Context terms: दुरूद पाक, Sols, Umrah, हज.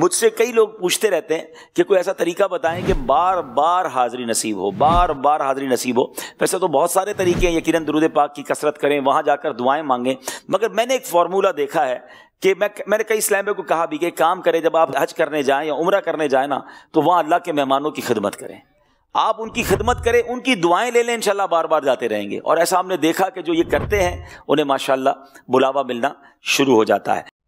मुझसे कई लोग पूछते रहते हैं कि कोई ऐसा तरीका बताएं कि बार बार हाज़री नसीब हो, बार बार हाज़री नसीब हो। वैसे तो बहुत सारे तरीके हैं, यकीनन दुरूद पाक की कसरत करें, वहाँ जाकर दुआएं मांगें, मगर मैंने एक फार्मूला देखा है कि मैंने कई इस्लामियों को कहा भी कि काम करें, जब आप हज करने जाएँ या उम्रा करने जाएँ ना, तो वहाँ अल्लाह के मेहमानों की खिदमत करें, आप उनकी खिदमत करें, उनकी दुआएं ले लें, इंशाल्लाह बार बार जाते रहेंगे। और ऐसा हमने देखा कि जो ये करते हैं उन्हें माशाल्लाह बुलावा मिलना शुरू हो जाता है।